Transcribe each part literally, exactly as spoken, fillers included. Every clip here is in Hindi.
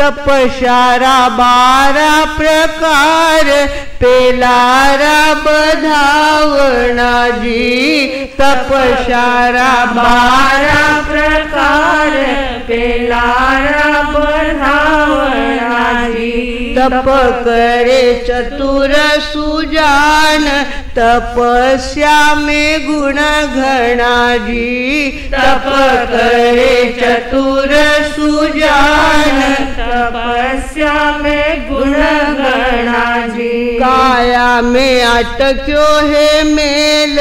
तपस्या बारा प्रकार पेलारा बधावना जी, तपस्या बारा प्रकार पेलारा बधावना जी। तप करे चतुर सुजान तपस्या में गुण घना जी, तप करे चतुर सुजान तपस्या में गुण घना जी। काया में अटक्यो है मेल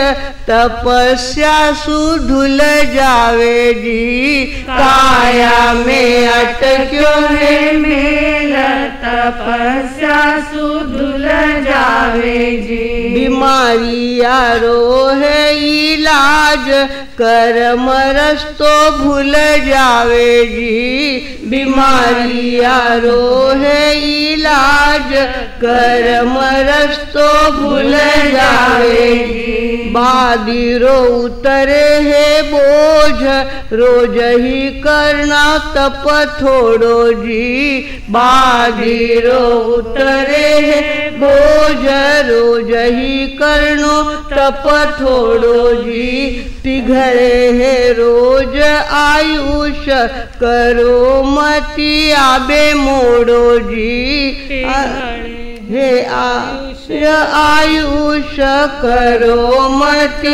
तपस्या सुधुल जावे जी, काया में अटक्यो है मेल तपस्या सुधुल जावे जी। बीमारिया रोग है इलाज कर्म रस्तो भूल जावे जी, बीमारिया रोग है इलाज कर्म रस्तो भूल जावे जी। बादिरो उतरे है बोझ रोज ही करना तप थोड़ो जी, बादिरो उतरे है बोझ रोज ही करनो तप थोड़ो जी। तिघरे है रोज आयुष करो मति आबे मोड़ो जी, हे आयुष करो मति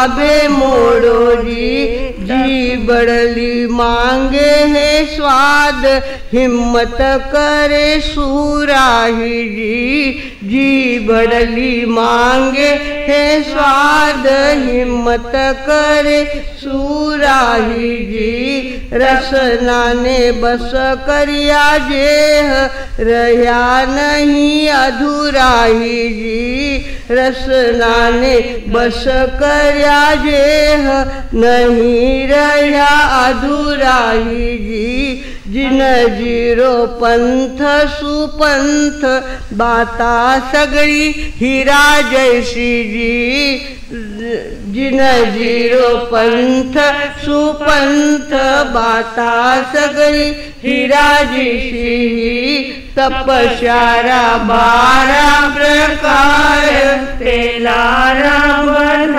अबे मोड़ो जी। जी बड़ली मांगे है स्वाद हिम्मत करे सुराही जी, जी बड़ली मांगे है स्वाद हिम्मत करे सुराही जी। रसना ने बस करिया जेह रहा नहीं अधूराही जी, रसना ने बस करिया जेह नहीं रहा अधूराही जी। जिन जीरो पंथ सुपंथ बाता सगड़ी हीरा जैसी जी, जिन जीरो पंथ सुपंथ बाता सगड़ी हीरा जैसी। तपस्या बारा प्रकार तेलारा बधावना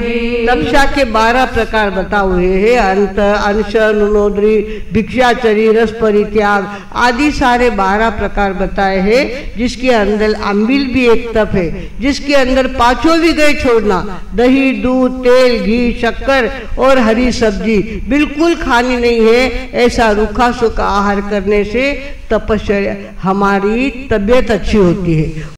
जी। तपस्या के बारह प्रकार बता हुए हैं, अंत, अनशन, नोद्री, भिक्षाचरी, रस परित्याग आदि सारे बारह प्रकार बताए हैं, जिसके अंदर अम्बिल भी एक तप है, जिसके अंदर पांचों विगय छोड़ना, दही, दूध, तेल, घी, शक्कर और हरी सब्जी बिल्कुल खानी नहीं है, ऐसा रूखा सूखा आहार करने से तपस्या हमारी तबीयत अच्छी होती है।